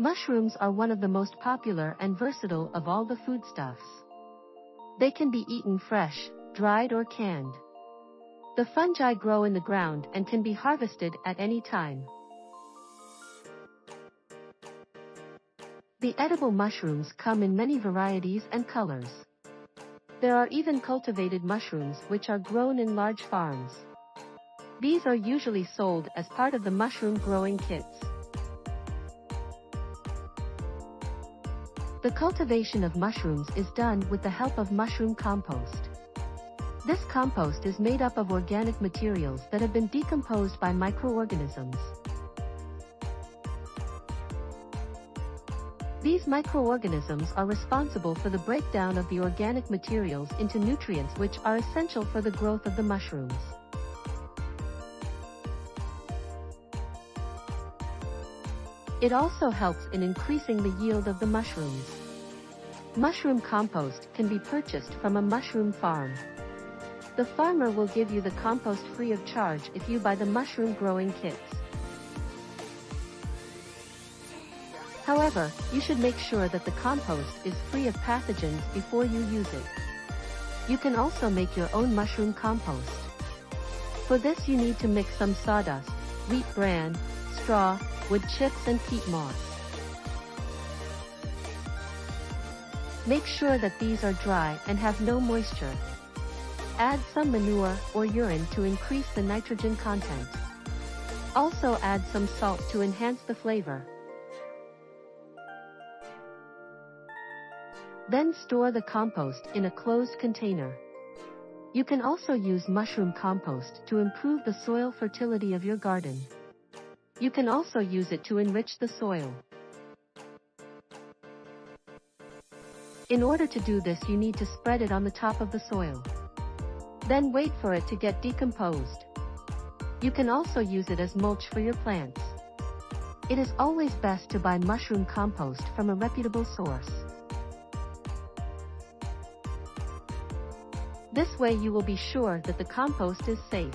Mushrooms are one of the most popular and versatile of all the foodstuffs. They can be eaten fresh, dried or canned. The fungi grow in the ground and can be harvested at any time. The edible mushrooms come in many varieties and colors. There are even cultivated mushrooms which are grown in large farms. These are usually sold as part of the mushroom growing kits. The cultivation of mushrooms is done with the help of mushroom compost. This compost is made up of organic materials that have been decomposed by microorganisms. These microorganisms are responsible for the breakdown of the organic materials into nutrients which are essential for the growth of the mushrooms. It also helps in increasing the yield of the mushrooms. Mushroom compost can be purchased from a mushroom farm. The farmer will give you the compost free of charge if you buy the mushroom growing kits. However, you should make sure that the compost is free of pathogens before you use it. You can also make your own mushroom compost. For this you need to mix some sawdust, wheat bran, straw, wood chips and peat moss. Make sure that these are dry and have no moisture. Add some manure or urine to increase the nitrogen content. Also add some salt to enhance the flavor. Then store the compost in a closed container. You can also use mushroom compost to improve the soil fertility of your garden. You can also use it to enrich the soil. In order to do this, you need to spread it on the top of the soil. Then wait for it to get decomposed. You can also use it as mulch for your plants. It is always best to buy mushroom compost from a reputable source. This way you will be sure that the compost is safe.